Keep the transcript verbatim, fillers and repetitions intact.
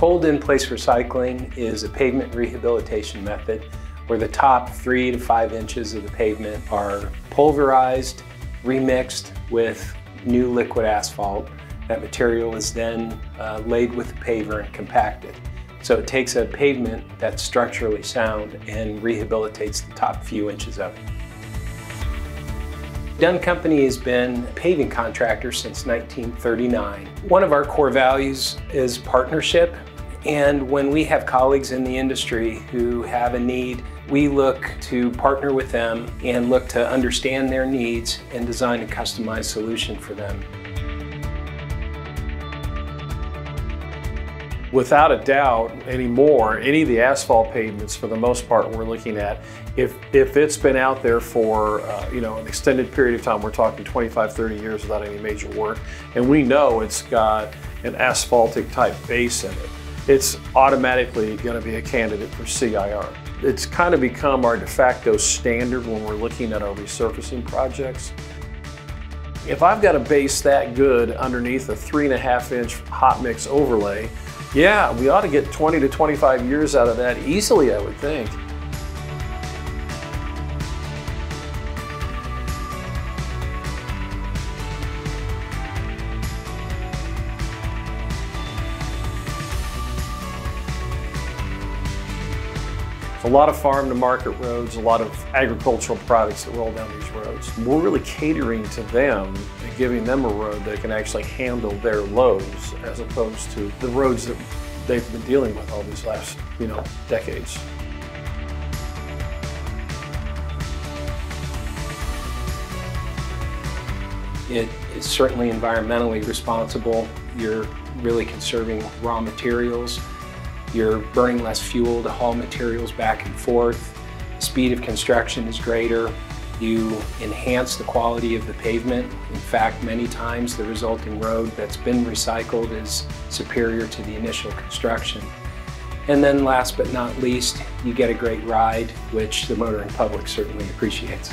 Cold-In-Place Recycling is a pavement rehabilitation method where the top three to five inches of the pavement are pulverized, remixed with new liquid asphalt. That material is then uh, laid with the paver and compacted. So it takes a pavement that's structurally sound and rehabilitates the top few inches of it. Dunn Company has been a paving contractor since nineteen thirty-nine. One of our core values is partnership, and when we have colleagues in the industry who have a need, we look to partner with them and look to understand their needs and design a customized solution for them. Without a doubt anymore, any of the asphalt pavements, for the most part, we're looking at, if, if it's been out there for uh, you know, an extended period of time, we're talking twenty-five, thirty years without any major work, and we know it's got an asphaltic type base in it, it's automatically going to be a candidate for C I R. It's kind of become our de facto standard when we're looking at our resurfacing projects. If I've got a base that good underneath a three and a half inch hot mix overlay, yeah, we ought to get twenty to twenty-five years out of that easily, I would think. It's a lot of farm-to-market roads, a lot of agricultural products that roll down these roads. We're really catering to them and giving them a road that can actually handle their loads, as opposed to the roads that they've been dealing with all these last, you know, decades. It is certainly environmentally responsible. You're really conserving raw materials. You're burning less fuel to haul materials back and forth. The speed of construction is greater. You enhance the quality of the pavement. In fact, many times the resulting road that's been recycled is superior to the initial construction. And then last but not least, you get a great ride, which the motoring public certainly appreciates.